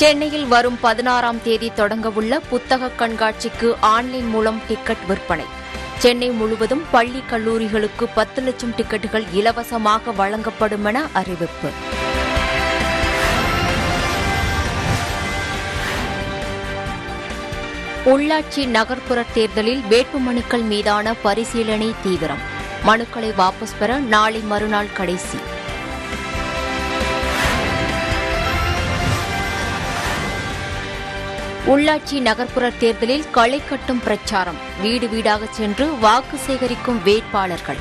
சென்னையில் வரும் 16ஆம் தேதி தொடங்கவுள்ள புத்தக கண்காட்சிக்கு ஆன்லைன் மூலம் டிக்கெட் விற்பனை. சென்னை முழுவதும் பள்ளி கல்லூரிகளுக்கு 10 லட்சம் டிக்கெட்டுகள் இலவசமாக வழங்கப்படும் என அறிவிப்பு. உள்ளாட்சி நகர்ப்புற தேர்தலில் வேட்புமனுக்கள் மீதான பரிசீலனை தீவிரம். மனுக்களை வாபஸ் பெற நாளை மறுநாள் கடைசி. உள்ளாட்சி நகர்ப்புற தேர்தலில் களை கட்டும் பிரச்சாரம். வீடு வீடாக சென்று வாக்கு சேகரிக்கும் வேட்பாளர்கள்.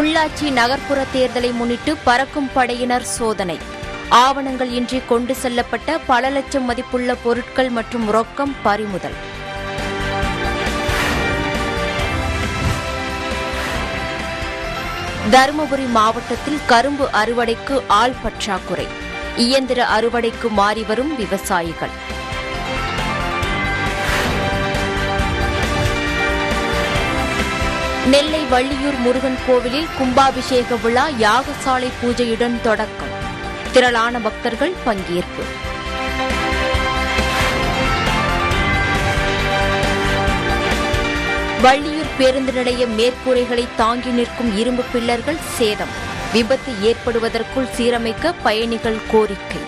உள்ளாட்சி நகர்ப்புற தேர்தலை முன்னிட்டு பறக்கும் படையினர் சோதனை. ஆவணங்கள் இன்றி கொண்டு செல்லப்பட்ட பல லட்சம் மதிப்புள்ள பொருட்கள் மற்றும் ரொக்கம் பறிமுதல். தருமபுரி மாவட்டத்தில் கரும்பு அறுவடைக்கு ஆள் பற்றாக்குறை. இயந்திர அறுவடைக்கு மாறி வரும் விவசாயிகள். நெல்லை வள்ளியூர் முருகன் கோவிலில் கும்பாபிஷேக விழா யாகசாலை பூஜையுடன் தொடக்கம். திரளான பக்தர்கள் பங்கேற்பு. வள்ளியூர் பேருந்து நிலைய மேற்கூரைகளை தாங்கி நிற்கும் இரும்பு பில்லர்கள் சேதம். விபத்து ஏற்படுவதற்குள் சீரமைக்க பயணிகள் கோரிக்கை.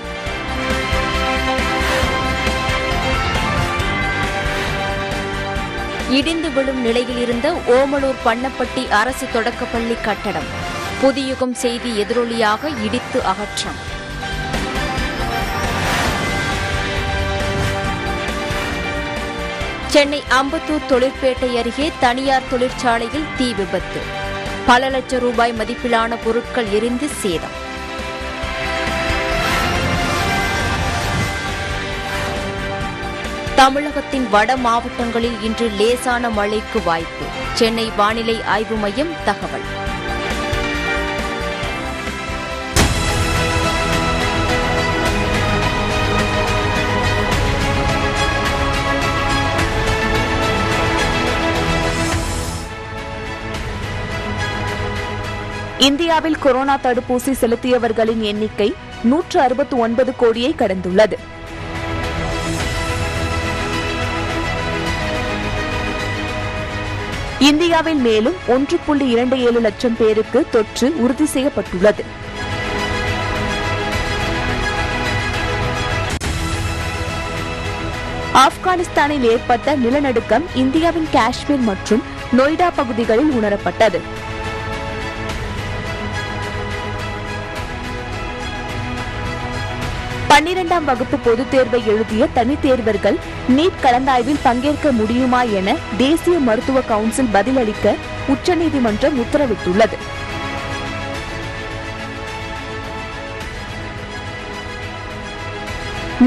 இடிந்து விழும் நிலையில் இருந்த ஓமலூர் பண்ணப்பட்டி அரசு தொடக்கப்பள்ளி கட்டடம் புதுயுகம் செய்தி எதிரொலியாக இடித்து அகற்றம். சென்னை அம்பத்தூர் தொழிற்பேட்டை அருகே தனியார் தொழிற்சாலையில் தீ விபத்து. பல லட்சம் ரூபாய் மதிப்பிலான பொருட்கள் எரிந்து சேதம். தமிழகத்தின் வட மாவட்டங்களில் இன்று லேசான மழைக்கு வாய்ப்பு. சென்னை வானிலை ஆய்வு மையம் தகவல். இந்தியாவில் கொரோனா தடுப்பூசி செலுத்தியவர்களின் எண்ணிக்கை 169 கோடியை கடந்துள்ளது. இந்தியாவில் மேலும் 1.27 லட்சம் பேருக்கு தொற்று உறுதி செய்யப்பட்டுள்ளது. ஆப்கானிஸ்தானில் ஏற்பட்ட நிலநடுக்கம் இந்தியாவின் காஷ்மீர் மற்றும் நொய்டா பகுதிகளில் உணரப்பட்டது. பன்னிரண்டாம் வகுப்பு பொதுத் தேர்வை எழுதிய தனித் தேர்வர்கள் நீட் கலந்தாய்வில் பங்கேற்க முடியுமா என தேசிய மருத்துவ கவுன்சில் பதிலளிக்க உச்சநீதிமன்றம் உத்தரவிட்டுள்ளது.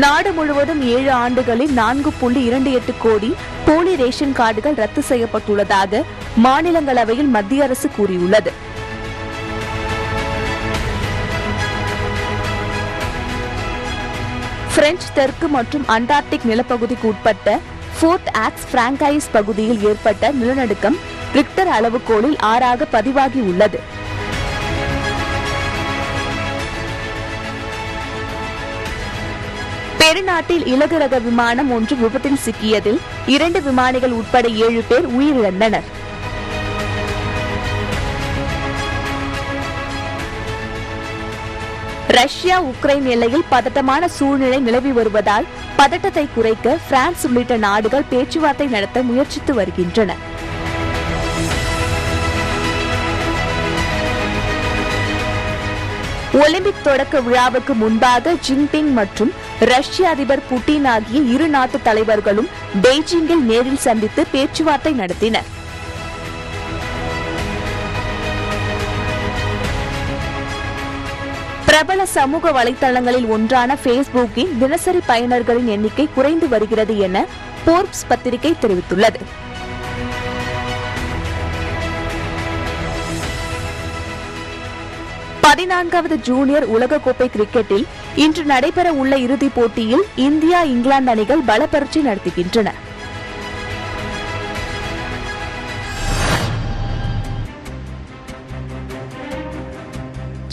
நாடு முழுவதும் 7 ஆண்டுகளில் 4.28 கோடி போலி ரேஷன் கார்டுகள் ரத்து செய்யப்பட்டுள்ளதாக மாநிலங்களவையில் மத்திய அரசு கூறியுள்ளது. பிரெஞ்சு தெற்கு மற்றும் அண்டார்டிக் நிலப்பகுதிக்கு உட்பட்ட ஃபோர்ட் ஆக்ஸ் பிராங்கைஸ் பகுதியில் ஏற்பட்ட நிலநடுக்கம் ரிக்டர் அளவுகோலில் 6ஆக பதிவாகியுள்ளது. பெருநாட்டில் இலகு ரக விமானம் ஒன்று விபத்தில் சிக்கியதில் 2 விமானிகள் உட்பட 7 பேர் உயிரிழந்தனர். ரஷ்யா உக்ரைன் எல்லையில் பதட்டமான சூழ்நிலை நிலவி வருவதால் பதட்டத்தை குறைக்க பிரான்ஸ் உள்ளிட்ட நாடுகள் பேச்சுவார்த்தை நடத்த முயற்சித்து வருகின்றன. ஒலிம்பிக் தொடக்க விழாவுக்கு முன்பாக ஜின்பிங் மற்றும் ரஷ்ய அதிபர் புட்டின் ஆகிய 2 நாட்டு தலைவர்களும் பெய்ஜிங்கில் நேரில் சந்தித்து பேச்சுவார்த்தை நடத்தினர். பிரபல சமூக வலைதளங்களில் ஒன்றான ஃபேஸ்புக்கின் தினசரி பயனர்களின் எண்ணிக்கை குறைந்து வருகிறது என போர்ப்ஸ் பத்திரிகை தெரிவித்துள்ளது. பதினான்காவது ஜூனியர் உலகக்கோப்பை கிரிக்கெட்டில் இன்று நடைபெற உள்ள இறுதிப் போட்டியில் இந்தியா இங்கிலாந்து அணிகள் பலப்பரீட்சை நடத்துகின்றன.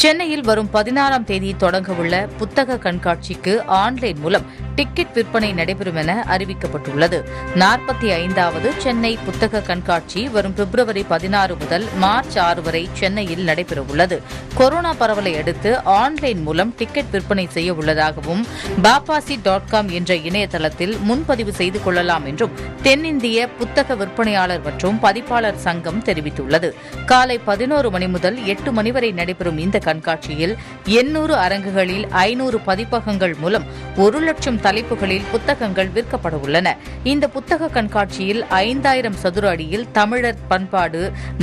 சென்னையில் வரும் 16ஆம் தேதி தொடங்கவுள்ள புத்தக கண்காட்சிக்கு ஆன்லைன் மூலம் டிக்கெட் விற்பனை நடைபெறும் என அறிவிக்கப்பட்டுள்ளது. 45வது சென்னை புத்தக கண்காட்சி வரும் பிப்ரவரி 16 முதல் மார்ச் 6 வரை சென்னையில் நடைபெறவுள்ளது. கொரோனா பரவலை அடுத்து ஆன்லைன் மூலம் டிக்கெட் விற்பனை செய்ய உள்ளதாகவும் bapasi.com என்ற இணையதளத்தில் முன்பதிவு செய்து கொள்ளலாம் என்றும் தென்னிந்திய புத்தக விற்பனையாளர் மற்றும் பதிப்பாளர் சங்கம் தெரிவித்துள்ளது. காலை 11 மணி முதல் 8 மணி வரை நடைபெறும் இந்த கண்காட்சியில் 800 அரங்குகளில் 500 பதிப்பகங்கள் மூலம் 1,00,000 தலைப்புகளில் புத்தகங்கள் விற்கப்பட உள்ளன. இந்த புத்தக கண்காட்சியில் 5000 சதுர அடியில் தமிழர் பண்பாடு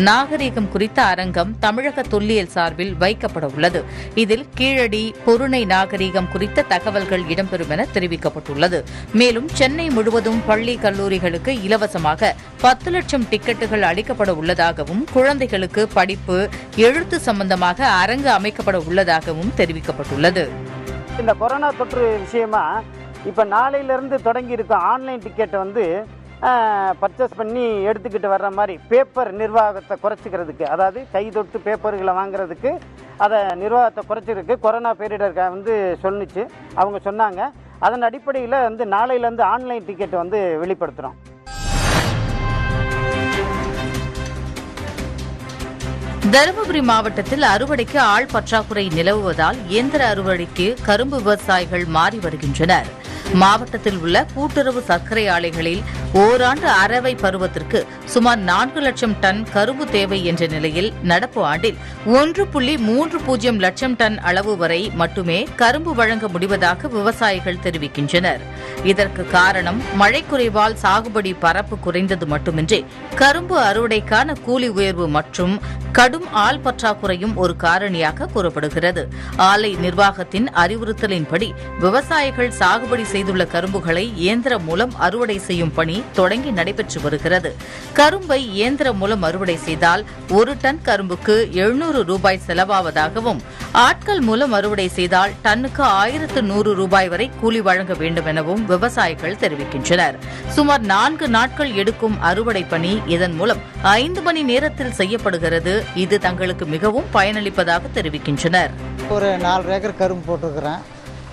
நாகரீகம் குறித்த அரங்கம் தமிழக தொல்லியல் சார்பில் வைக்கப்பட உள்ளது. இதில் கீழடி பொருணை நாகரீகம் குறித்த தகவல்கள் இடம்பெறும் என தெரிவிக்கப்பட்டுள்ளது. மேலும் சென்னை முழுவதும் பள்ளி கல்லூரிகளுக்கு இலவசமாக 10,00,000 டிக்கெட்டுகள் அளிக்கப்பட உள்ளதாகவும் குழந்தைகளுக்கு படிப்பு எழுத்து சம்பந்தமாக அரங்கு அமைக்கப்பட உள்ளதாகவும் தெரிவிக்கப்பட்டுள்ளது. இந்த கொரோனா தொற்று விஷயமா இப்போ நாளையிலிருந்து தொடங்கி இருக்க ஆன்லைன் டிக்கெட்டை பர்ச்சேஸ் பண்ணி எடுத்துக்கிட்டு வர்ற மாதிரி பேப்பர் நிர்வாகத்தை குறைச்சிக்கிறதுக்கு, அதாவது கை தொட்டு பேப்பர்களை வாங்குறதுக்கு அதை நிர்வாகத்தை குறைச்சிருக்கு கொரோனா பேரிடர் சொல்லிச்சு அவங்க சொன்னாங்க. அதன் அடிப்படையில் நாளையிலேருந்து ஆன்லைன் டிக்கெட் வெளிப்படுத்துகிறோம். தருமபுரி மாவட்டத்தில் அறுவடைக்கு ஆள் பற்றாக்குறை நிலவுவதால் இயந்திர அறுவடைக்கு கரும்பு விவசாயிகள் மாறி வருகின்றனர். மாவட்டத்தில் உள்ள கூட்டுறவு சர்க்கரை ஆலைகளில் ஓராண்டு அரவை பருவத்திற்கு சுமார் 4,00,000 டன் கரும்பு தேவை என்ற நிலையில் நடப்பு ஆண்டில் 1.30,000 டன் அளவு வரை மட்டுமே கரும்பு வழங்க முடிவதாக விவசாயிகள் தெரிவிக்கின்றனர். இதற்கு காரணம் மழை குறைவால் சாகுபடி பரப்பு குறைந்தது மட்டுமின்றி கரும்பு அறுவடைக்கான கூலி உயர்வு மற்றும் கடும் ஆள் பற்றாக்குறையும் ஒரு காரணியாக கூறப்படுகிறது. ஆலை நிர்வாகத்தின் அறிவுறுத்தலின்படி விவசாயிகள் சாகுபடி செய்துள்ள கரும்புகளை இயந்திரம் மூலம் அறுவடை செய்யும் பணி தொடங்கி நடைபெற்று வருகிறது. கரும்பை இயந்திரம் மூலம் அறுவடை செய்தால் 1 டன் கரும்புக்கு ₹700 செலவாவதாகவும் ஆட்கள் மூலம் அறுவடை செய்தால் டன்னுக்கு ₹1,100 வரை கூலி வழங்க வேண்டும் எனவும் விவசாயிகள் தெரிவிக்கின்றனர். சுமார் 4 நாட்கள் எடுக்கும் அறுவடை பணி இதன் மூலம் 5 மணி நேரத்தில் செய்யப்படுகிறது. இது தங்களுக்கு மிகவும் பயனளிப்பதாக தெரிவிக்கின்றனர். ஒரு 4 ஏக்கர் கரும்பு போட்டிருக்கிறேன்.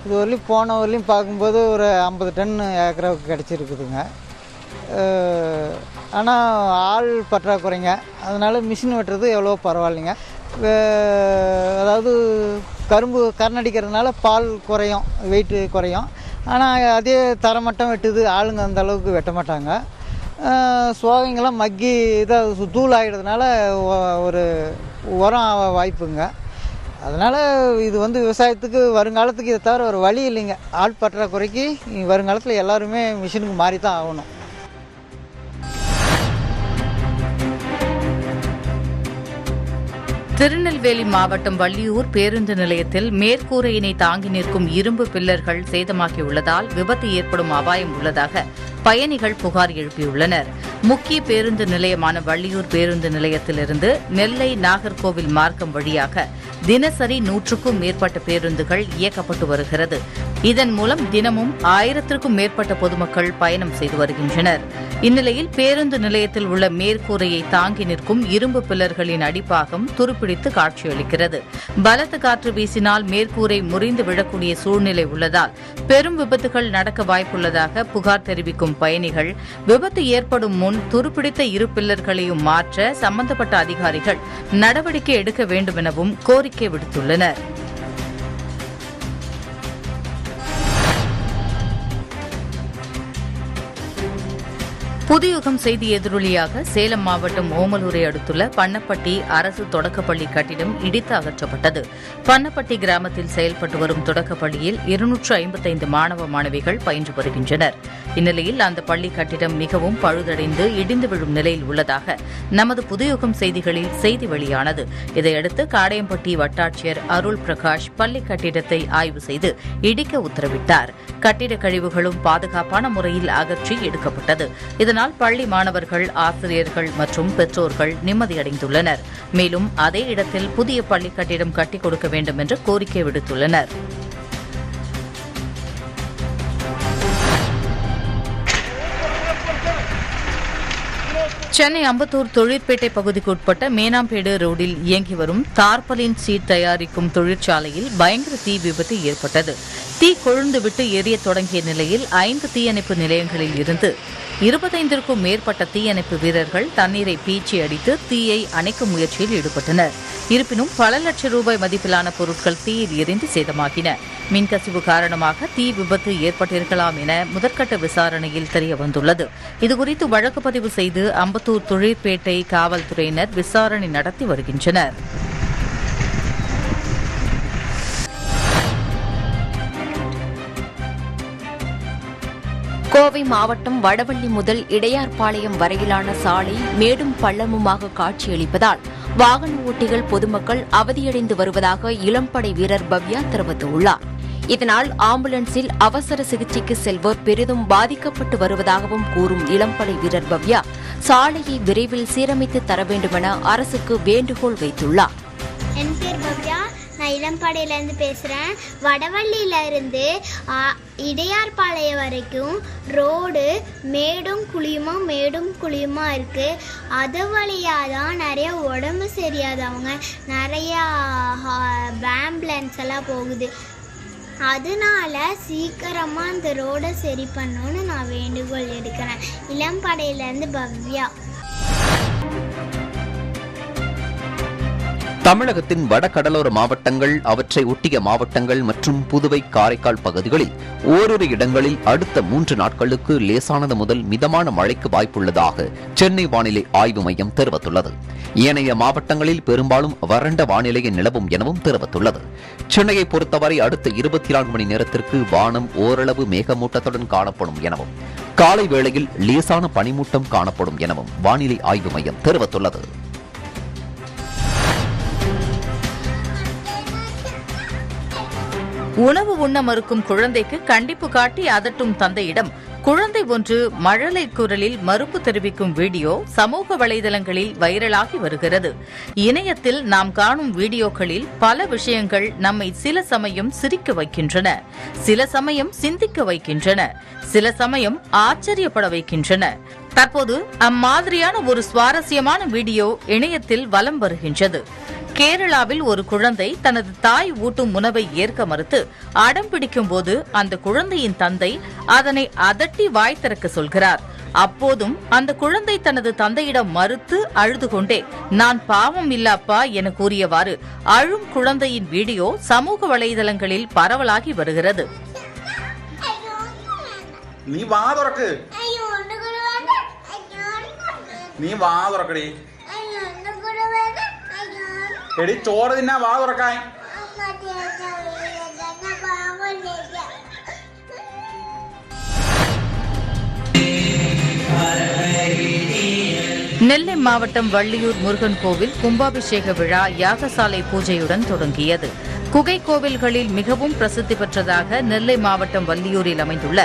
இது வரலையும் போன வரலையும் பார்க்கும்போது ஒரு 50 டன் ஏக்கராவுக்கு கிடச்சிருக்குதுங்க. ஆனால் ஆள் பற்றாக்குறைங்க, அதனால் மிஷின் வெட்டுறது எவ்வளோ பரவாயில்லைங்க. அதாவது கரும்பு கரணடிக்கிறதுனால பால் குறையும், வெயிட்டு குறையும். ஆனால் அதே தரமட்டம் வெட்டுது, ஆளுங்க அந்த அளவுக்கு வெட்ட மாட்டாங்க. சோகைங்கெல்லாம் மக்கி இதாக தூள் ஆகிடுறதுனால ஒரு உரம் ஆக வாய்ப்புங்க. அதனால் இது விவசாயத்துக்கு வருங்காலத்துக்கு இதை தவிர ஒரு வழி இல்லைங்க. ஆள் பற்றாக்குறைக்கு வருங்காலத்தில் எல்லாருமே மிஷினுக்கு மாறி தான் ஆகணும். திருநெல்வேலி மாவட்டம் வள்ளியூர் பேருந்து நிலையத்தில் மேற்கூரையினை தாங்கி நிற்கும் இரும்பு பில்லர்கள் சேதமாகியுள்ளதால் விபத்து ஏற்படும் அபாயம் உள்ளதாக பயணிகள் புகார் எழுப்பியுள்ளனர். முக்கிய பேருந்து நிலையமான வள்ளியூர் பேருந்து நிலையத்திலிருந்து நெல்லை நாகர்கோவில் மார்க்கம் வழியாக தினசரி 100க்கும் மேற்பட்ட பேருந்துகள் இயக்கப்பட்டு வருகிறது. இதன் மூலம் தினமும் 1000க்கும் மேற்பட்ட பொதுமக்கள் பயணம் செய்து வருகின்றனர். இந்நிலையில் பேருந்து நிலையத்தில் உள்ள மேற்கூரையை தாங்கி நிற்கும் இரும்பு பில்லர்களின் அடிப்பாகம் துருப்பிடித்து காட்சியளிக்கிறது. பலத்த காற்று வீசினால் மேற்கூரை முறிந்து விழக்கூடிய சூழ்நிலை உள்ளதால் பெரும் விபத்துகள் நடக்க வாய்ப்புள்ளதாக புகார் தெரிவிக்கும் பயணிகள் விபத்து ஏற்படும் முன் துருப்பிடித்த இரு பில்லர்களையும் மாற்ற சம்பந்தப்பட்ட அதிகாரிகள் நடவடிக்கை எடுக்க வேண்டும் எனவும் கோரிக்கை விடுத்துள்ளனர். புதுயுகம் செய்தி எதிரொலியாக சேலம் மாவட்டம் ஓமலூரை அடுத்துள்ள பண்ணப்பட்டி அரசு தொடக்கப்பள்ளி கட்டிடம் இடித்து அகற்றப்பட்டது. பண்ணப்பட்டி கிராமத்தில் செயல்பட்டு வரும் தொடக்கப்பள்ளியில் 255 மாணவ மாணவிகள் பயின்று வருகின்றனர். இந்நிலையில் அந்த பள்ளி கட்டிடம் மிகவும் பழுதடைந்து இடிந்து விழும் நிலையில் உள்ளதாக நமது புதுயுகம் செய்திகளில் செய்தி வெளியானது. இதையடுத்து காடையம்பட்டி வட்டாட்சியர் அருள் பிரகாஷ் பள்ளி கட்டிடத்தை ஆய்வு செய்து இடிக்க உத்தரவிட்டார். கட்டிட கழிவுகளும் பாதுகாப்பான முறையில் அகற்றி எடுக்கப்பட்டது. இதனால் பள்ளி மாணவர்கள், ஆசிரியர்கள் மற்றும் பெற்றோர்கள் நிம்மதியடைந்துள்ளனர். மேலும் அதே இடத்தில் புதிய பள்ளி கட்டிடம் கட்டிக் கொடுக்க வேண்டும் என்று கோரிக்கை விடுத்துள்ளனர். சென்னை அம்பத்தூர் தொழிற்பேட்டை பகுதிக்கு உட்பட்ட மேனாம்பேடு ரோடில் இயங்கி வரும் தார்பாலின் சீட் தயாரிக்கும் தொழிற்சாலையில் பயங்கர தீ விபத்து ஏற்பட்டது. தீ கொழுந்துவிட்டு எரிய தொடங்கிய நிலையில் 5 தீயணைப்பு நிலையங்களில் இருந்து 25க்கும் மேற்பட்ட தீயணைப்பு வீரர்கள் தண்ணீரை பீச்சி அடித்து தீயை அணைக்கும் முயற்சியில் ஈடுபட்டனர். இருப்பினும் பல லட்சம் ரூபாய் மதிப்பிலான பொருட்கள் தீயில் எரிந்து சேதமாகின. மின்கசிவு காரணமாக தீ விபத்து ஏற்பட்டிருக்கலாம் என முதற்கட்ட விசாரணையில் தெரிய வந்துள்ளது. இதுகுறித்து வழக்கு பதிவு செய்து அம்பத்தூர் தொழிற்பேட்டை காவல்துறையினர் விசாரணை நடத்தி வருகின்றனர். கோவை மாவட்டம் வடவள்ளி முதல் இடையார்பாளையம் வரையிலான சாலை மேடும் பள்ளமுமாக காட்சியளிப்பதால் வாகன ஓட்டிகள் பொதுமக்கள் அவதியடைந்து வருவதாக இளம்படை வீரர் பவ்யா தெரிவித்துள்ளார். இதனால் ஆம்புலன்ஸில் அவசர சிகிச்சைக்கு செல்வோர் பெரிதும் பாதிக்கப்பட்டு வருவதாகவும் கூறும் இளம்படை வீரர் பவ்யா சாலையை விரைவில் சீரமைத்து தர வேண்டுமென அரசுக்கு வேண்டுகோள் வைத்துள்ளார். நான் இளம்படையிலேருந்து பேசுகிறேன். வடவள்ளியிலேருந்து இடையார்பாளையம் வரைக்கும் ரோடு மேடும் குழியுமா இருக்குது. அது வழியாக தான் நிறையா உடம்பு சரியாதவங்க நிறையா ஆம்புலன்ஸ் எல்லாம் போகுது. அதனால சீக்கிரமாக அந்த ரோடை சரி பண்ணணும்னு நான் வேண்டுகோள் எடுக்கிறேன். இளம்படையிலேருந்து பவ்யா. தமிழகத்தின் வடகடலோர மாவட்டங்கள், அவற்றை ஒட்டிய மாவட்டங்கள் மற்றும் புதுவை, காரைக்கால் பகுதிகளில் ஓரிரு இடங்களில் அடுத்த 3 நாட்களுக்கு லேசானது முதல் மிதமான மழைக்கு வாய்ப்புள்ளதாக சென்னை வானிலை ஆய்வு மையம் தெரிவித்துள்ளது. ஏனைய மாவட்டங்களில் பெரும்பாலும் வறண்ட வானிலையை நிலவும் எனவும் தெரிவித்துள்ளது. சென்னையை பொறுத்தவரை அடுத்த 24 மணி நேரத்திற்கு வானம் ஓரளவு மேகமூட்டத்துடன் காணப்படும் எனவும் காலை வேளையில் லேசான பனிமூட்டம் காணப்படும் எனவும் வானிலை ஆய்வு மையம் தெரிவித்துள்ளது. உணவு உண்ண மறுக்கும் குழந்தைக்கு கண்டிப்பு காட்டி அதட்டும் தந்தையிடம் குழந்தை ஒன்று மழலை குரலில் மறுப்பு தெரிவிக்கும் வீடியோ சமூக வலைதளங்களில் வைரலாகி வருகிறது. இணையத்தில் நாம் காணும் வீடியோக்களில் பல விஷயங்கள் நம்மை சில சமயம் சிரிக்க வைக்கின்றன, சில சமயம் சிந்திக்க வைக்கின்றன, சில சமயம் ஆச்சரியப்பட வைக்கின்றன. தற்போது அம்மாதிரியான ஒரு சுவாரஸ்யமான வீடியோ இணையத்தில் வலம் வருகின்றது. கேரளாவில் ஒரு குழந்தை தனது தாய் ஊட்டும் உணவை ஏற்க மறுத்து அடம் பிடிக்கும் போது அந்த குழந்தையின் தந்தை அதனை அதட்டி வாய் திறக்க சொல்கிறார். அப்போதும் அந்த குழந்தை தனது தந்தையிடம் மறுத்து அழுது கொண்டே நான் பாவம் இல்லப்பா என கூறியவாறு அழும் குழந்தையின் வீடியோ சமூக வலைதளங்களில் பரவலாகி வருகிறது. എടി ചോറ് തിന്നാ വാ തുറക്കാൻ. நெல்லை மாவட்டம் வள்ளியூர் முருகன் கோவில் கும்பாபிஷேக விழா யாகசாலை பூஜையுடன் தொடங்கியது. குகை கோவில்களில் மிகவும் பிரசித்தி பெற்றதாக நெல்லை மாவட்டம் வள்ளியூரில் அமைந்துள்ள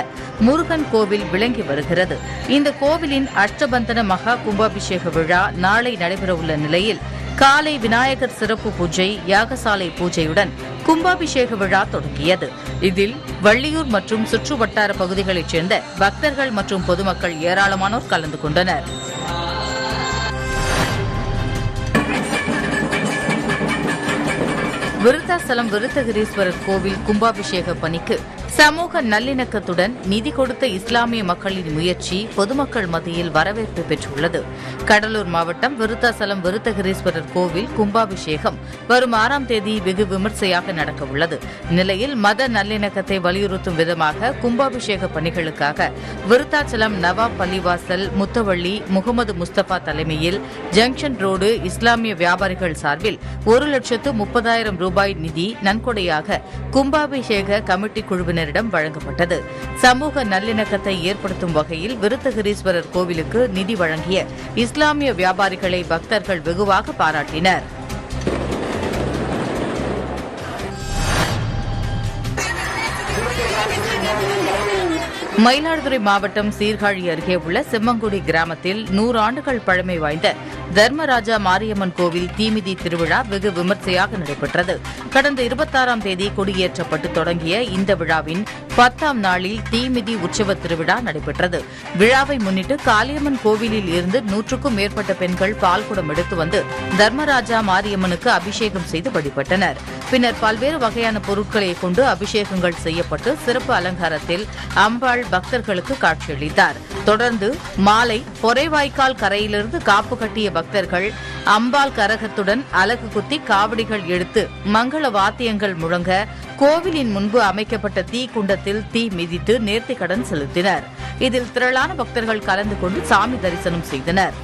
முருகன் கோவில் விளங்கி வருகிறது. இந்த கோவிலின் அஷ்டபந்தன மகா கும்பாபிஷேக விழா நாளை நடைபெறவுள்ள நிலையில் காலை விநாயகர் சிறப்பு பூஜை யாகசாலை பூஜையுடன் கும்பாபிஷேக விழா தொடங்கியது. இதில் வள்ளியூர் மற்றும் சுற்றுவட்டார பகுதிகளைச் சேர்ந்த பக்தர்கள் மற்றும் பொதுமக்கள் ஏராளமானோர் கலந்து கொண்டனர். விருத்தாசலம் விருத்தகிரீஸ்வரர் கோவில் கும்பாபிஷேக பணிக்கு சமூக நல்லிணக்கத்துடன் நிதி கொடுத்த இஸ்லாமிய மக்களின் முயற்சி பொதுமக்கள் மத்தியில் வரவேற்பு பெற்றுள்ளது. கடலூர் மாவட்டம் விருத்தாசலம் விருத்தகிரீஸ்வரர் கோவில் கும்பாபிஷேகம் வரும் 6ஆம் தேதி வெகு விமர்சையாக நடக்கவுள்ளது. நிலையில் மத நல்லிணக்கத்தை வலியுறுத்தும் விதமாக கும்பாபிஷேக பணிகளுக்காக விருத்தாசலம் நவாப் பள்ளிவாசல் முத்தவள்ளி முகமது முஸ்தபா தலைமையில் ஜங்ஷன் ரோடு இஸ்லாமிய வியாபாரிகள் சார்பில் 1,30,000 ரூபாய் நிதி நன்கொடையாக கும்பாபிஷேக கமிட்டி குழுவினரிடம் வழங்கப்பட்டது. சமூக நல்லிணக்கத்தை ஏற்படுத்தும் வகையில் விருத்தகிரீஸ்வரர் கோவிலுக்கு நிதி வழங்கிய இஸ்லாமிய வியாபாரிகளை பக்தர்கள் வெகுவாக பாராட்டினர். மயிலாடுதுறை மாவட்டம் சீர்காழி அருகே உள்ள செம்மங்குடி கிராமத்தில் 100 ஆண்டுகள் பழமை வாய்ந்த தர்மராஜா மாரியம்மன் கோவில் தீமிதி திருவிழா வெகு விமர்சையாக நடைபெற்றது. கடந்த 26ஆம் தேதி கொடியேற்றப்பட்டு தொடங்கிய இந்த விழாவின் 10ஆம் நாளில் தீமிதி உற்சவ திருவிழா நடைபெற்றது. விழாவை முன்னிட்டு காளியம்மன் கோவிலில் இருந்து 100க்கும் மேற்பட்ட பெண்கள் பால்குடம் எடுத்து வந்து தர்மராஜா மாரியம்மனுக்கு அபிஷேகம் செய்து வழிபட்டனர். பின்னர் பல்வேறு வகையான பொருட்களை கொண்டு அபிஷேகங்கள் செய்யப்பட்டு சிறப்பு அலங்காரத்தில் அம்பாள் பக்தர்களுக்கு காட்சியளித்தார். தொடர்ந்து மாலை பொறைவாய்க்கால் கரையிலிருந்து காப்பு கட்டிய பக்தர்கள் அம்பாள் கரகத்துடன் அலகு குத்தி காவடிகள் எடுத்து மங்கள வாத்தியங்கள் முழங்க கோவிலின் முன்பு அமைக்கப்பட்ட தீ குண்டத்தில் தீ மிதித்து நேர்த்திக்கடன் செலுத்தினர். இதில் திரளான பக்தர்கள் கலந்து கொண்டு சாமி தரிசனம் செய்தனர்.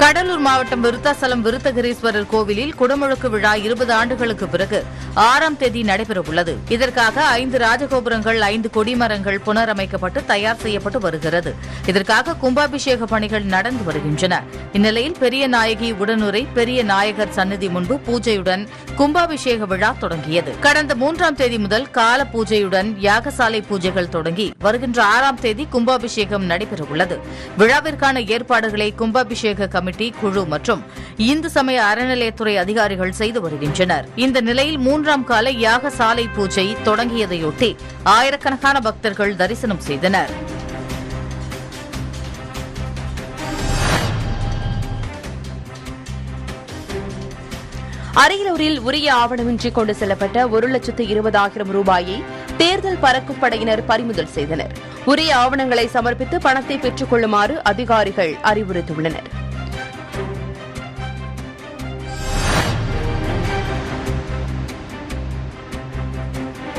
கடலூர் மாவட்டம் விருத்தாசலம் விருத்தகிரீஸ்வரர் கோவிலில் குடமுழுக்கு விழா 20 ஆண்டுகளுக்கு பிறகு 6ஆம் தேதி நடைபெறவுள்ளது. இதற்காக 5 ராஜகோபுரங்கள் 5 கொடிமரங்கள் புனரமைக்கப்பட்டு தயார் செய்யப்பட்டு வருகிறது. இதற்காக கும்பாபிஷேக பணிகள் நடந்து வருகின்றன. இந்நிலையில் பெரிய நாயகி உடனுரை பெரிய நாயகர் சன்னதி முன்பு பூஜையுடன் கும்பாபிஷேக விழா தொடங்கியது. கடந்த 3ஆம் தேதி முதல் கால பூஜையுடன் யாகசாலை பூஜைகள் தொடங்கி வருகின்ற 6ஆம் தேதி கும்பாபிஷேகம் நடைபெறவுள்ளது. விழாவிற்கான ஏற்பாடுகளை கும்பாபிஷேக கமிட்டி குழு மற்றும் இந்து சமய அறநிலையத்துறை அதிகாரிகள் செய்து வருகின்றனர். இந்த நிலையில் 3ஆம் கால யாக சாலை பூஜை தொடங்கியதையொட்டி ஆயிரக்கணக்கான பக்தர்கள் தரிசனம் செய்தனர். அரியலூரில் உரிய ஆவணமின்றி கொண்டு செல்லப்பட்ட 1,20,000 ரூபாயை தேர்தல் பறக்கும் படையினர் பறிமுதல் செய்தனர். உரிய ஆவணங்களை சமர்ப்பித்து பணத்தை பெற்றுக் கொள்ளுமாறு அதிகாரிகள் அறிவுறுத்தியுள்ளனர்.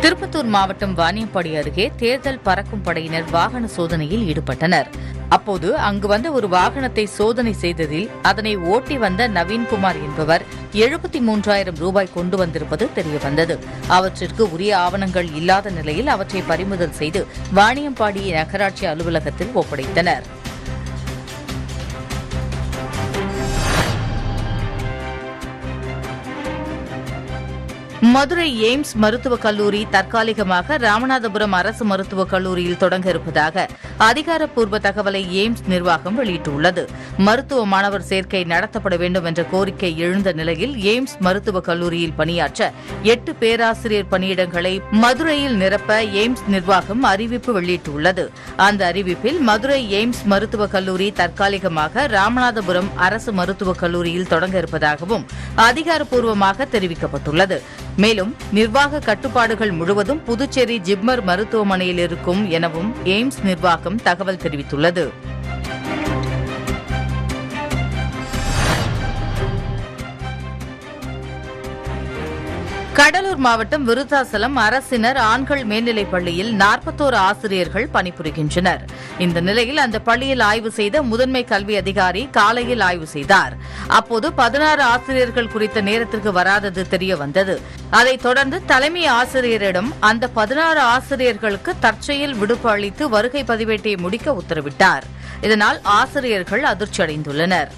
திருப்பத்தூர் மாவட்டம் வாணியம்பாடி அருகே தேர்தல் பறக்கும் படையினர் வாகன சோதனையில் ஈடுபட்டனர். அப்போது அங்கு வந்த ஒரு வாகனத்தை சோதனை செய்ததில் அதனை ஓட்டி வந்த நவீன்குமார் என்பவர் 73,000 ரூபாய் கொண்டு வந்திருப்பது தெரியவந்தது. அவற்றிற்கு உரிய ஆவணங்கள் இல்லாத நிலையில் அவற்றை பறிமுதல் செய்து வாணியம்பாடி நகராட்சி அலுவலகத்தில் ஒப்படைத்தனர். மதுரை எய்ம்ஸ் மருத்துவக் கல்லூரி தற்காலிகமாக ராமநாதபுரம் அரசு மருத்துவக் கல்லூரியில் தொடங்க இருப்பதாக அதிகாரப்பூர்வ தகவலை எய்ம்ஸ் நிர்வாகம் வெளியிட்டுள்ளது. மருத்துவ மாணவர் சேர்க்கை நடத்தப்பட வேண்டும் என்ற கோரிக்கை எழுந்த நிலையில் எய்ம்ஸ் மருத்துவக் கல்லூரியில் பணியாற்ற 8 பேராசிரியர் பணியிடங்களை மதுரையில் நிரப்ப எய்ம்ஸ் நிர்வாகம் அறிவிப்பு வெளியிட்டுள்ளது. அந்த அறிவிப்பில் மதுரை எய்ம்ஸ் மருத்துவக் கல்லூரி தற்காலிகமாக ராமநாதபுரம் அரசு மருத்துவக் கல்லூரியில் தொடங்க இருப்பதாகவும் அதிகாரப்பூர்வமாக தெரிவிக்கப்பட்டுள்ளது. மேலும் நிர்வாக கட்டுப்பாடுகள் முழுவதும் புதுச்சேரி ஜிப்மர் மருத்துவமனையில் இருக்கும் எனவும் எய்ம்ஸ் நிர்வாகம் தகவல் தெரிவித்துள்ளது. கடலூர் மாவட்டம் விருத்தாசலம் அரசினர் ஆண்கள் மேல்நிலைப் பள்ளியில் 41 ஆசிரியர்கள் பணிபுரிகின்றனர். இந்த நிலையில் அந்த பள்ளியில் ஆய்வு செய்த முதன்மை கல்வி அதிகாரி காலையில் ஆய்வு செய்தார். அப்போது 16 ஆசிரியர்கள் குறித்த நேரத்திற்கு வராதது தெரிய வந்தது. அதைத் தொடர்ந்து தலைமை ஆசிரியரிடம் அந்த 16 ஆசிரியர்களுக்கு தற்செயல் விடுப்பு அளித்து வருகை பதிவேட்டை முடிக்க உத்தரவிட்டார். இதனால் ஆசிரியர்கள் அதிர்ச்சியடைந்துள்ளனர்.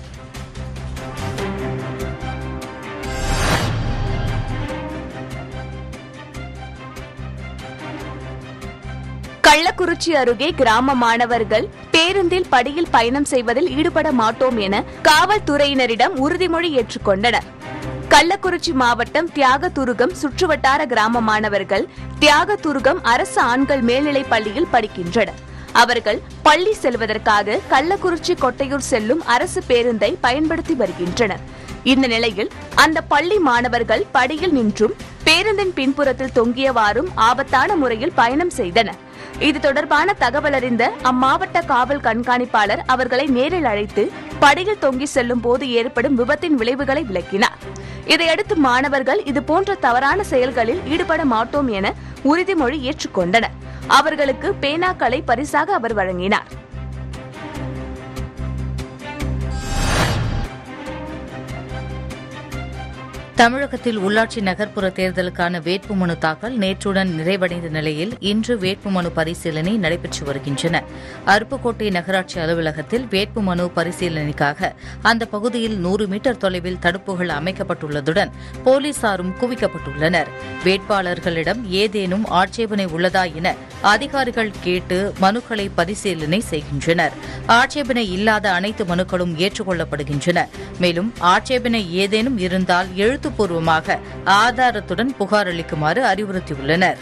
கள்ளக்குறிச்சி அருகே கிராம மாணவர்கள் பேருந்தில் படியில் பயணம் செய்வதில் ஈடுபட மாட்டோம் என காவல்துறையினரிடம் உறுதிமொழி ஏற்றுக்கொண்டனர். கள்ளக்குறிச்சி மாவட்டம் தியாகதுருகம் சுற்றுவட்டார கிராம மாணவர்கள் தியாகதுருகம் அரசு ஆண்கள் மேல்நிலைப் பள்ளியில் படிக்கின்றனர். அவர்கள் பள்ளி செல்வதற்காக கள்ளக்குறிச்சி கொட்டையூர் செல்லும் அரசு பேருந்தை பயன்படுத்தி வருகின்றனர். இந்த நிலையில் அந்த பள்ளி மாணவர்கள் படியில் நின்றும் பேருந்தின் பின்புறத்தில் தொங்கியவாறும் ஆபத்தான முறையில் பயணம் செய்தனர். இது தொடர்பான தகவல் அறிந்த அம்மாவட்ட காவல் கண்காணிப்பாளர் அவர்களை நேரில் அழைத்து படியில் தொங்கி செல்லும் போது ஏற்படும் விபத்தின் விளைவுகளை விளக்கினார். இதையடுத்து மாணவர்கள் இதுபோன்ற தவறான செயல்களில் ஈடுபட மாட்டோம் என உறுதிமொழி ஏற்றுக்கொண்டனர். அவர்களுக்கு பேனாக்களை பரிசாக அவர் வழங்கினார். தமிழகத்தில் உள்ளாட்சி நகர்ப்புற தேர்தலுக்கான வேட்புமனு தாக்கல் நேற்றுடன் நிறைவடைந்த நிலையில் இன்று வேட்புமனு பரிசீலனை நடைபெற்று வருகின்றன. அருப்புக்கோட்டை நகராட்சி அலுவலகத்தில் வேட்புமனு பரிசீலனைக்காக அந்த பகுதியில் 100 மீட்டர் தொலைவில் தடுப்புகள் அமைக்கப்பட்டுள்ளதுடன் போலீசாரும் குவிக்கப்பட்டுள்ளனர். வேட்பாளர்களிடம் ஏதேனும் ஆட்சேபனை உள்ளதா என அதிகாரிகள் கேட்டு மனுக்களை பரிசீலனை செய்கின்றனர். ஆட்சேபனை இல்லாத அனைத்து மனுக்களும் ஏற்றுக்கொள்ளப்படுகின்றன. மேலும் ஆட்சேபனை ஏதேனும் இருந்தால் எழுத்துப்பூர்வமாக ஆதாரத்துடன் புகார் அளிக்குமாறு அறிவுறுத்தியுள்ளனர்.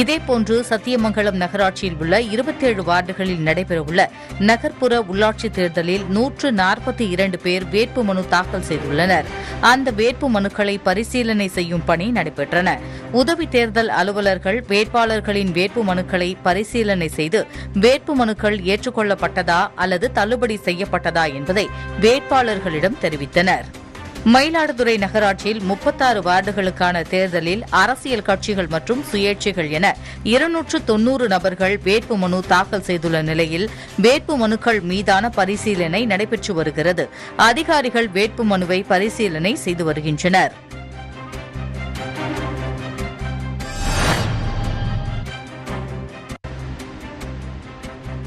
இதேபோன்று சத்தியமங்கலம் நகராட்சியில் உள்ள 27 வார்டுகளில் நடைபெறவுள்ள நகர்ப்புற உள்ளாட்சித் தேர்தலில் 142 பேர் வேட்புமனு தாக்கல் செய்துள்ளனர். அந்த வேட்பு மனுக்களை பரிசீலனை செய்யும் பணி நடைபெற்றன. உதவி தேர்தல் அலுவலர்கள் வேட்பாளர்களின் வேட்பு மனுக்களை பரிசீலனை செய்து வேட்பு மனுக்கள் ஏற்றுக்கொள்ளப்பட்டதா அல்லது தள்ளுபடி செய்யப்பட்டதா என்பதை வேட்பாளர்களிடம் தெரிவித்தனர். மயிலாடுதுறை நகராட்சியில் 36 வார்டுகளுக்கான தேர்தலில் அரசியல் கட்சிகள் மற்றும் சுயேட்சைகள் என 290 நபர்கள் வேட்புமனு தாக்கல் செய்துள்ள நிலையில் வேட்புமனுக்கள் மீதான பரிசீலனை நடைபெற்று வருகிறது. அதிகாரிகள் வேட்புமனுவை பரிசீலனை செய்து வருகின்றனர்.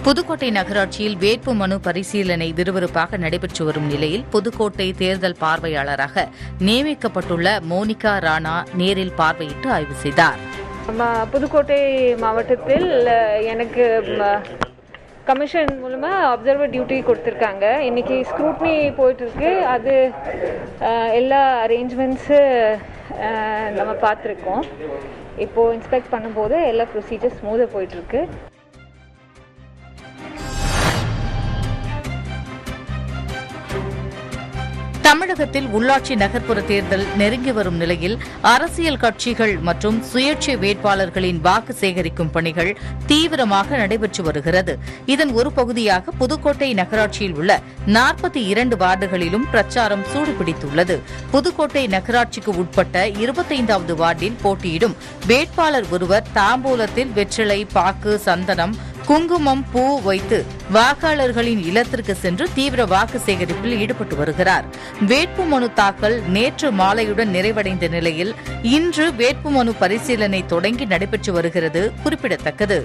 புதுக்கோட்டை நகராட்சியில் வேட்புமனு பரிசீலனை விறுவிறுப்பாக நடைபெற்று வரும் நிலையில் புதுக்கோட்டை தேர்தல் பார்வையாளராக நியமிக்கப்பட்டுள்ள மோனிகா ராணா நேரில் பார்வையிட்டு ஆய்வு செய்தார். புதுக்கோட்டை மாவட்டத்தில் எனக்கு கமிஷன் மூலமாக அப்சர்வர் டியூட்டி கொடுத்துருக்காங்க. இன்னைக்கு ஸ்க்ரூட்னி போயிட்டுருக்கு. அது எல்லா அரேஞ்ச்மெண்ட்ஸு நம்ம பார்த்துருக்கோம். இப்போது இன்ஸ்பெக்ட் பண்ணும்போது எல்லா ப்ரொசீஜர் ஸ்மூத்தாக போயிட்டுருக்கு. தமிழகத்தில் உள்ளாட்சி நகர்ப்புற தேர்தல் நெருங்கி வரும் நிலையில் அரசியல் கட்சிகள் மற்றும் சுயேட்சை வேட்பாளர்களின் வாக்கு சேகரிக்கும் பணிகள் தீவிரமாக நடைபெற்று வருகிறது. இதன் ஒரு பகுதியாக புதுக்கோட்டை நகராட்சியில் உள்ள 42 வார்டுகளிலும் பிரச்சாரம் சூடுபிடித்துள்ளது. புதுக்கோட்டை நகராட்சிக்கு உட்பட்ட 25வது வார்டில் போட்டியிடும் வேட்பாளர் ஒருவர் தாம்பூலத்தில் வெற்றிலை, பாக்கு, சந்தனம், குங்குமம் பூ வைத்து வாக்காளர்களின் இல்லத்திற்கு சென்று தீவிர வாக்கு சேகரிப்பில் ஈடுபட்டு வருகிறார். வேட்புமனு தாக்கல் நேற்று மாலையுடன் நிறைவடைந்த நிலையில் இன்று வேட்புமனு பரிசீலனை தொடங்கி நடைபெற்று வருகிறது குறிப்பிடத்தக்கது.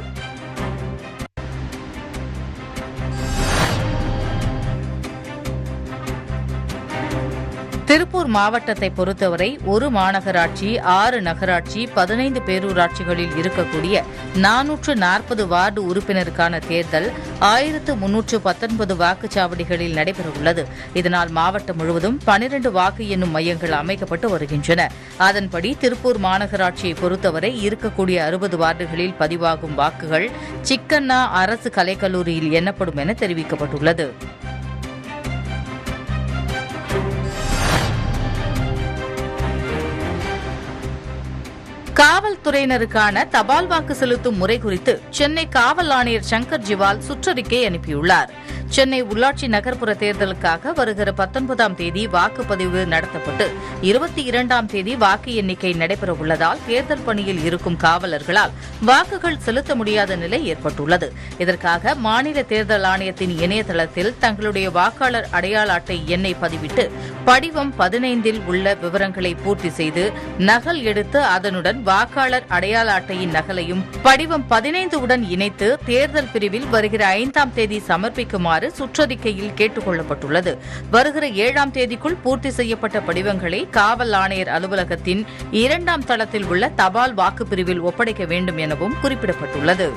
திருப்பூர் மாவட்டத்தை பொறுத்தவரை ஒரு மாநகராட்சி, 6 நகராட்சி, 15 பேரூராட்சிகளில் இருக்கக்கூடிய 440 வார்டு உறுப்பினருக்கான தேர்தல் 1319 வாக்குச்சாவடிகளில் நடைபெறவுள்ளது. இதனால் மாவட்டம் முழுவதும் 12 வாக்கு எண்ணும் மையங்கள் அமைக்கப்பட்டு வருகின்றன. அதன்படி திருப்பூர் மாநகராட்சியை பொறுத்தவரை இருக்கக்கூடிய 60 வார்டுகளில் பதிவாகும் வாக்குகள் சிக்கண்ணா அரசு கலைக்கல்லூரியில் எண்ணப்படும் என தெரிவிக்கப்பட்டுள்ளது. காவல்துறையினருக்கான தபால் வாக்கு செலுத்தும் முறை குறித்து சென்னை காவல் ஆணையர் சங்கர் ஜிவால் சுற்றறிக்கை அனுப்பியுள்ளார். சென்னை உள்ளாட்சி நகர்ப்புற தேர்தலுக்காக வருகிற 19ஆம் தேதி வாக்குப்பதிவு நடத்தப்பட்டு 22ஆம் தேதி வாக்கு எண்ணிக்கை நடைபெறவுள்ளதால் தேர்தல் பணியில் இருக்கும் காவலர்களால் வாக்குகள் செலுத்த முடியாத நிலை ஏற்பட்டுள்ளது. இதற்காக மாநில தேர்தல் ஆணையத்தின் இணையதளத்தில் தங்களுடைய வாக்காளர் அடையாள அட்டை எண்ணை பதிவிட்டு படிவம் 15ல் உள்ள விவரங்களை பூர்த்தி செய்து நகல் எடுத்து அதனுடன் வாக்காளர் அடையாள அட்டையின் நகலையும் படிவம் 15 உடன் இணைத்து தேர்தல் பிரிவில் வருகிற 5ஆம் தேதி சமர்ப்பிக்குமாறு சுற்றறிக்கையில் கேட்டுக் கொள்ளப்பட்டுள்ளது. வருகிற 7ஆம் தேதிக்குள் பூர்த்தி செய்யப்பட்ட படிவங்களை காவல் ஆணையர் அலுவலகத்தின் 2ஆம் தளத்தில் உள்ள தபால் வாக்குப்பிரிவில் ஒப்படைக்க வேண்டும் எனவும் குறிப்பிடப்பட்டுள்ளது.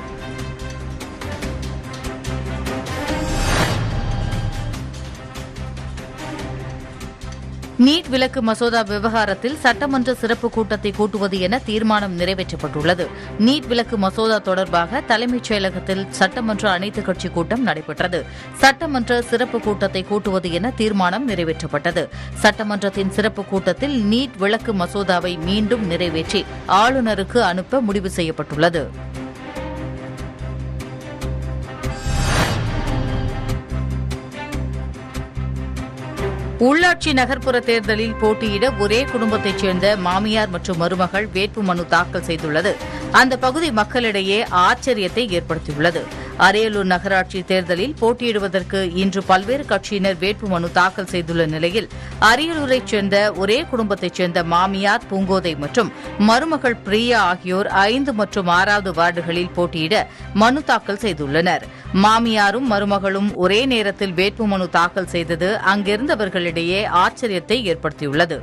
நீட் விலக்கு மசோதா விவகாரத்தில் சட்டமன்ற சிறப்பு கூட்டத்தை கூட்டுவது என தீர்மானம் நிறைவேற்றப்பட்டுள்ளது. நீட் விலக்கு மசோதா தொடர்பாக தலைமைச் செயலகத்தில் சட்டமன்ற அனைத்துக் கட்சிக் கூட்டம் நடைபெற்றது. சட்டமன்ற சிறப்பு கூட்டத்தை கூட்டுவது என தீர்மானம் நிறைவேற்றப்பட்டது. சட்டமன்றத்தின் சிறப்பு கூட்டத்தில் நீட் விலக்கு மசோதாவை மீண்டும் நிறைவேற்றி ஆளுநருக்கு அனுப்ப முடிவு செய்யப்பட்டுள்ளது. உள்ளாட்சி நகர்ப்புற தேர்தலில் போட்டியிட ஒரே குடும்பத்தைச் சேர்ந்த மாமியார் மற்றும் மருமகள் வேட்புமனு தாக்கல் செய்துள்ளது அந்த பகுதி மக்களிடையே ஆச்சரியத்தை ஏற்படுத்தியுள்ளது. அரியலூர் நகராட்சி தேர்தலில் போட்டியிடுவதற்கு இன்று பல்வேறு கட்சியினர் வேட்புமனு தாக்கல் செய்துள்ள நிலையில் அரியலூரைச் சேர்ந்த ஒரே குடும்பத்தைச் சேர்ந்த மாமியார் பூங்கோதை மற்றும் மருமகள் பிரியா ஆகியோர் 5 மற்றும் 6வது வார்டுகளில் போட்டியிட மனு தாக்கல் செய்துள்ளனர். மாமியாரும் மருமகளும் ஒரே நேரத்தில் வேட்புமனு தாக்கல் செய்தது அங்கிருந்தவர்களிடையே ஆச்சரியத்தை ஏற்படுத்தியுள்ளது.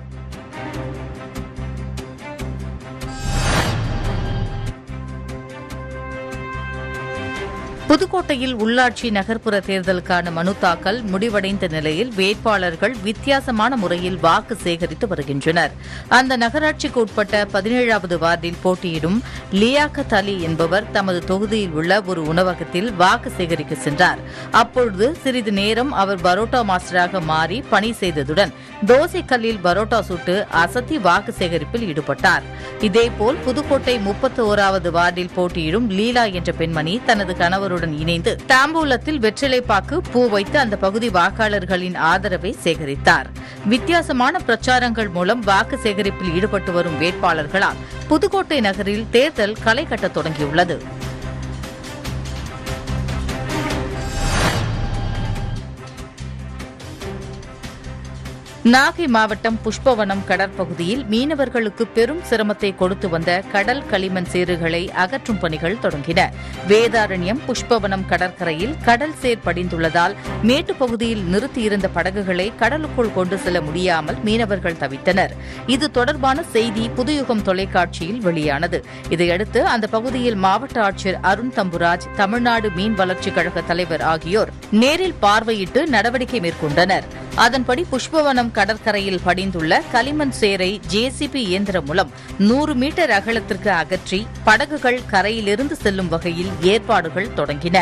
புதுக்கோட்டையில் உள்ளாட்சி நகர்ப்புற தேர்தலுக்கான மனு தாக்கல் முடிவடைந்த நிலையில் வேட்பாளர்கள் வித்தியாசமான முறையில் வாக்கு சேகரித்து வருகின்றனர். அந்த நகராட்சிக்கு உட்பட்ட 17வது வார்டில் போட்டியிடும் லியாக்கத் அலி என்பவர் தமது தொகுதியில் உள்ள ஒரு உணவகத்தில் வாக்கு சேகரிக்க சென்றார். அப்பொழுது சிறிது நேரம் அவர் பரோட்டா மாஸ்டராக மாறி பணி செய்ததுடன் தோசைக்கல்லில் பரோட்டா சுட்டு அசத்தி வாக்கு சேகரிப்பில் ஈடுபட்டார். இதேபோல் புதுக்கோட்டை 31வது வார்டில் போட்டியிடும் லீலா என்ற பெண்மணி தனது கணவர் இணைந்து தாம்பூலத்தில் வெற்றிலைப்பாக்கு பூ வைத்து அந்த பகுதி வாக்காளர்களின் ஆதரவை சேகரித்தார். வித்தியாசமான பிரச்சாரங்கள் மூலம் வாக்கு சேகரிப்பில் ஈடுபட்டு வரும் வேட்பாளர்களால் புதுக்கோட்டை நகரில் தேர்தல் களை கட்டத் தொடங்கியுள்ளது. நாகை மாவட்டம் புஷ்பவனம் கடற்பகுதியில் மீனவர்களுக்கு பெரும் சிரமத்தை கொடுத்து வந்த கடல் களிமண் சேறுகளை அகற்றும் பணிகள் தொடங்கின. வேதாரண்யம் புஷ்பவனம் கடற்கரையில் கடல் சேர் படிந்துள்ளதால் மேட்டு பகுதியில் நிறுத்தியிருந்த படகுகளை கடலுக்குள் கொண்டு செல்ல முடியாமல் மீனவர்கள் தவித்தனர். இது தொடர்பான செய்தி புதுயுகம் தொலைக்காட்சியில் வெளியானது. இதையடுத்து அந்த பகுதியில் மாவட்ட ஆட்சியர் அருண் தம்புராஜ், தமிழ்நாடு மீன் வளர்ச்சிக் கழக தலைவர் ஆகியோர் நேரில் பார்வையிட்டு நடவடிக்கை மேற்கொண்டனர். அதன்படி புஷ்பவனம் கடற்கரையில் படிந்துள்ள களிமண் சேரை ஜேசிபி இயந்திரம் மூலம் 100 மீட்டர் அகலத்திற்கு அகற்றி படகுகள் கரையிலிருந்து செல்லும் வகையில் ஏற்பாடுகள் தொடங்கின.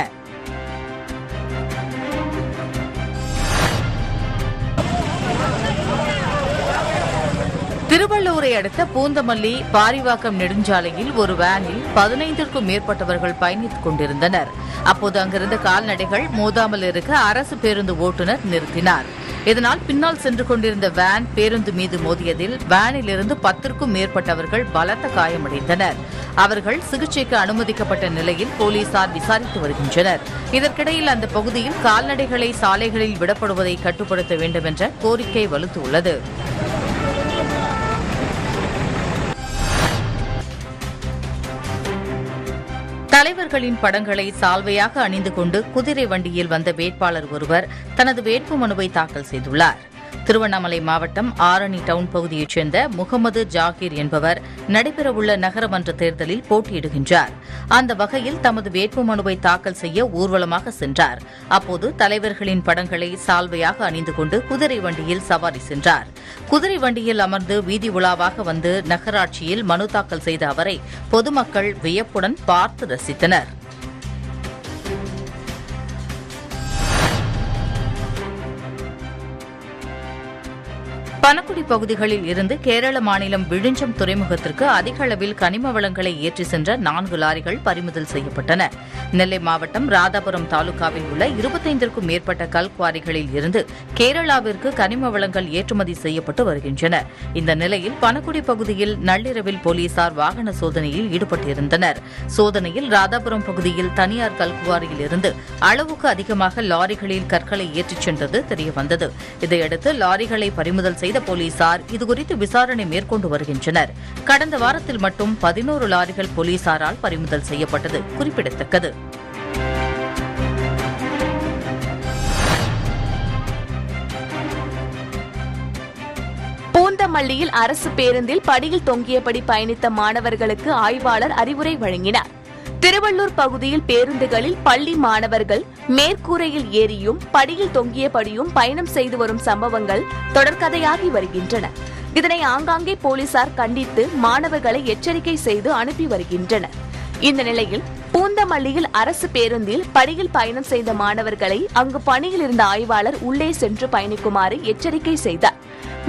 திருவள்ளூரை அடுத்த பூந்தமல்லி பாரிவாக்கம் நெடுஞ்சாலையில் ஒரு வேனில் 15க்கும் மேற்பட்டவர்கள் பயணித்துக் கொண்டிருந்தனர். அப்போது அங்கிருந்த கால்நடைகள் மோதாமல் இருக்க அரசு பேருந்து ஓட்டுநர் நிறுத்தினார். இதனால் பின்னால் சென்று கொண்டிருந்த வேன் பேருந்து மீது மோதியதில் வேனிலிருந்து 10க்கும் மேற்பட்டவர்கள் பலத்த காயமடைந்தனர். அவர்கள் சிகிச்சைக்கு அனுமதிக்கப்பட்ட நிலையில் போலீசார் விசாரித்து வருகின்றனர். இதற்கிடையில் அந்த பகுதியில் கால்நடைகளை சாலைகளில் விடப்படுவதை கட்டுப்படுத்த வேண்டும் என்ற கோரிக்கை வலுத்துள்ளது. தலைவர்களின் படங்களை சால்வையாக அணிந்து கொண்டு குதிரை வண்டியில் வந்த வேட்பாளர் ஒருவர் தனது வேட்புமனுவை தாக்கல் செய்துள்ளார். திருவண்ணாமலை மாவட்டம் ஆரணி டவுன் பகுதியைச் சேர்ந்த முகமது ஜாகிர் என்பவர் நடைபெறவுள்ள நகரமன்ற தேர்தலில் போட்டியிடுகின்றார். அந்த வகையில் தமது வேட்புமனுவை தாக்கல் செய்ய ஊர்வலமாக சென்றார். அப்போது தலைவர்களின் படங்களை சால்வையாக அணிந்து கொண்டு குதிரை வண்டியில் சவாரி சென்றார். குதிரை வண்டியில் அமர்ந்து வீதி உலாவாக வந்து நகராட்சியில் மனு தாக்கல் செய்த அவரை பொதுமக்கள் வியப்புடன் பார்த்து ரசித்தனர். பனக்குடி பகுதிகளில் இருந்து கேரள மாநிலம் விழுஞ்சம் துறைமுகத்திற்கு அதிக அளவில் கனிம வளங்களை ஏற்றி சென்ற 4 லாரிகள் பறிமுதல் செய்யப்பட்டன. நெல்லை மாவட்டம் ராதாபுரம் தாலுகாவில் உள்ள 25க்கும் மேற்பட்ட கல்குவாரிகளில் இருந்து கேரளாவிற்கு கனிம வளங்கள் ஏற்றுமதி செய்யப்பட்டு வருகின்றன. இந்த நிலையில் பனக்குடி பகுதியில் நள்ளிரவில் போலீசார் வாகன சோதனையில் ஈடுபட்டிருந்தனர். சோதனையில் ராதாபுரம் பகுதியில் தனியார் கல்குவாரியில் இருந்து அளவுக்கு அதிகமாக லாரிகளில் கற்களை ஏற்றிச் சென்றது தெரியவந்தது. இதையடுத்து லாரிகளை பறிமுதல் செய்த போலீசார் இதுகுறித்து விசாரணை மேற்கொண்டு வருகின்றனர். கடந்த வாரத்தில் மட்டும் 11 லாரிகள் போலீசாரால் பறிமுதல் செய்யப்பட்டது குறிப்பிடத்தக்கது. பூந்தமல்லியில் அரசு பேருந்தில் படியில் தொங்கியபடி பயணித்த மாணவர்களுக்கு ஆய்வாளர் அறிவுரை வழங்கினார். திருவள்ளூர் பகுதியில் பேருந்துகளில் பள்ளி மாணவர்கள் மேற்கூரையில் ஏறியும் படியில் தொங்கியபடியும் பயணம் செய்து வரும் சம்பவங்கள் தொடர்கதையாகி வருகின்றன. இதனை ஆங்காங்கே போலீசார் கண்டித்து மாணவர்களை எச்சரிக்கை செய்து அனுப்பி வருகின்றனர். இந்த நிலையில் பூந்தமல்லியில் அரசு பேருந்தில் படியில் பயணம் செய்த மாணவர்களை அங்கு பணியில் இருந்த ஆய்வாளர் உள்ளே சென்று பயணிக்குமாறு எச்சரிக்கை செய்தார்.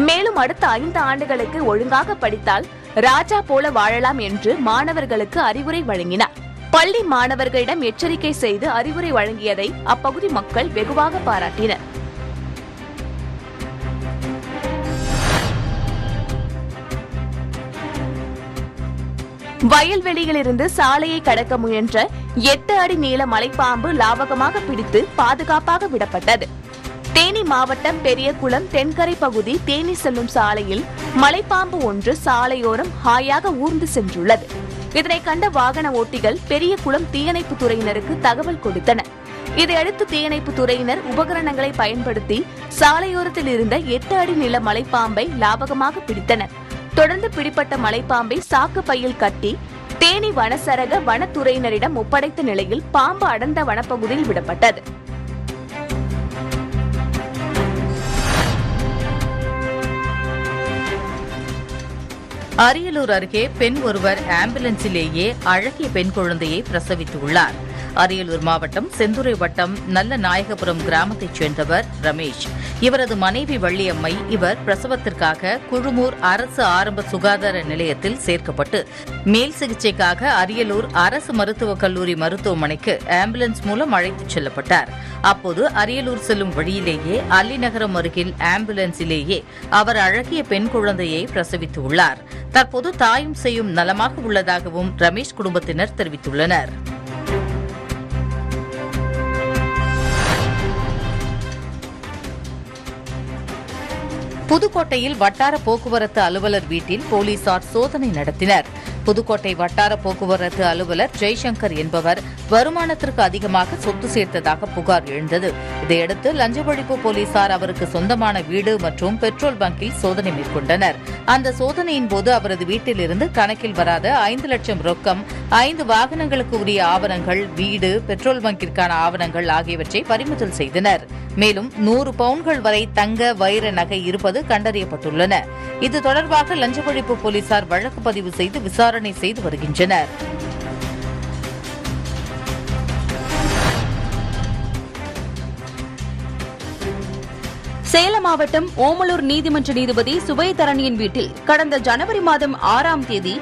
மேலும் அடுத்த 5 ஆண்டுகளுக்கு ஒழுங்காக படித்தால் ராஜா போல வாழலாம் என்று மாணவர்களுக்கு அறிவுரை வழங்கினார். பள்ளி மாணவர்களிடம் எச்சரிக்கை செய்து அறிவுரை வழங்கியதை அப்பகுதி மக்கள் வெகுவாக பாராட்டினர். வயல்வெளியிலிருந்து சாலையை கடக்க முயன்ற 8 அடி நீள மலைப்பாம்பு லாவகமாக பிடித்து பாதுகாப்பாக விடப்பட்டது. தேனி மாவட்டம் பெரியகுளம் தென்கரை பகுதி தேனி செல்லும் சாலையில் மலைப்பாம்பு ஒன்று சாலையோரம் ஹாயாக ஊர்ந்து சென்றுள்ளது. இதனை கண்ட வாகன ஓட்டிகள் பெரியகுளம் தீயணைப்பு துறையினருக்கு தகவல் கொடுத்தனர். இதையடுத்து தீயணைப்பு துறையினர் உபகரணங்களை பயன்படுத்தி சாலையோரத்தில் இருந்த 8 அடி நீள மலைப்பாம்பை லாவகமாக பிடித்தனர். தொடர்ந்து பிடிப்பட்ட மலைப்பாம்பை சாக்கு பையில் கட்டி தேனி வனசரக வனத்துறையினரிடம் ஒப்படைத்த நிலையில் பாம்பு அடர்ந்த வனப்பகுதியில் விடப்பட்டது. அரியலூர் அருகே பெண் ஒருவர் ஆம்புலன்ஸிலேயே அழகிய பெண் குழந்தையை பிரசவித்துள்ளார். அரியலூர் மாவட்டம் செந்துறை வட்டம் நல்ல நாயகபுரம் கிராமத்தைச் சேர்ந்தவர் ரமேஷ். இவரது மனைவி வள்ளியம்மை. இவர் பிரசவத்திற்காக குழுமூர் அரசு ஆரம்ப சுகாதார நிலையத்தில் சேர்க்கப்பட்டு மேல் சிகிச்சைக்காக அரியலூர் அரசு மருத்துவக் கல்லூரி மருத்துவமனைக்கு ஆம்புலன்ஸ் மூலம் அழைத்துச் செல்லப்பட்டார். அப்போது அரியலூர் செல்லும் வழியிலேயே அல்லிநகரம் அருகில் ஆம்புலன்ஸிலேயே அவர் அழகிய பெண் குழந்தையை பிரசவித்துள்ளார். தற்போது தாயும் சேயும் நலமாக உள்ளதாகவும் ரமேஷ் குடும்பத்தினர் தெரிவித்துள்ளனர். புதுக்கோட்டையில் வட்டார போக்குவரத்து அலுவலர் வீட்டில் போலீசார் சோதனை நடத்தினர். புதுக்கோட்டை வட்டார போக்குவரத்து அலுவலர் ஜெய்சங்கர் என்பவர் வருமானத்திற்கு அதிகமாக சொத்து சேர்த்ததாக புகார் எழுந்தது. இதையடுத்து லஞ்ச ஒழிப்பு போலீசார் அவருக்கு சொந்தமான வீடு மற்றும் பெட்ரோல் பங்கில் சோதனை மேற்கொண்டனர். அந்த சோதனையின் போது அவரது வீட்டிலிருந்து கணக்கில் வராத 5 லட்சம் ரொக்கம், 5 வாகனங்களுக்கு உரிய ஆவணங்கள், வீடு, பெட்ரோல் பங்கிற்கான ஆவணங்கள் ஆகியவற்றை பறிமுதல் செய்தனர். மேலும் 100 பவுன்கள் வரை தங்க, வைர நகை இருப்பது கண்டறியப்பட்டுள்ளன. இது தொடர்பாக லஞ்ச ஒழிப்பு போலீசார் வழக்கு பதிவு செய்து விசாரணை செய்து வருகின்றனர். சேலம் மாவட்டம் ஓமலூர் நீதிமன்ற நீதிபதி சுபைதரணியின் வீட்டில் கடந்த ஜனவரி மாதம் 6ஆம் தேதி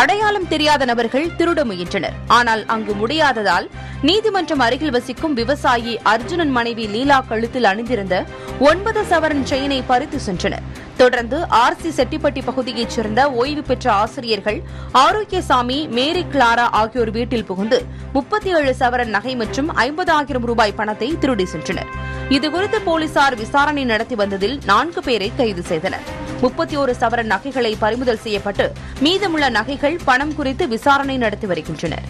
அடையாளம் தெரியாத நபர்கள் திருட முயன்றனர். ஆனால் அங்கு முடியாததால் நீதிமன்றம் அருகில் வசிக்கும் விவசாயி அர்ஜுனன் மனைவி லீலா கழுத்தில் அணிந்திருந்த 9 சவரன் செயினை பறித்து சென்றனர். தொடர்ந்து RC செட்டிப்பட்டி பகுதியைச் சேர்ந்த ஓய்வு பெற்ற ஆசிரியர்கள் ஆரோக்கியசாமி, மேரி கிளாரா ஆகியோர் வீட்டில் புகுந்து 37 சவரன் நகை மற்றும் 50,000 ரூபாய் பணத்தை திருடி சென்றனர். இதுகுறித்து போலீசார் விசாரணை நடத்தி வந்ததில் 4 பேரை கைது செய்தனர். 31 சவரன் நகைகளை பறிமுதல் செய்யப்பட்டு மீதமுள்ள நகைகள் பணம் குறித்து விசாரணை நடத்தி வருகின்றனர்.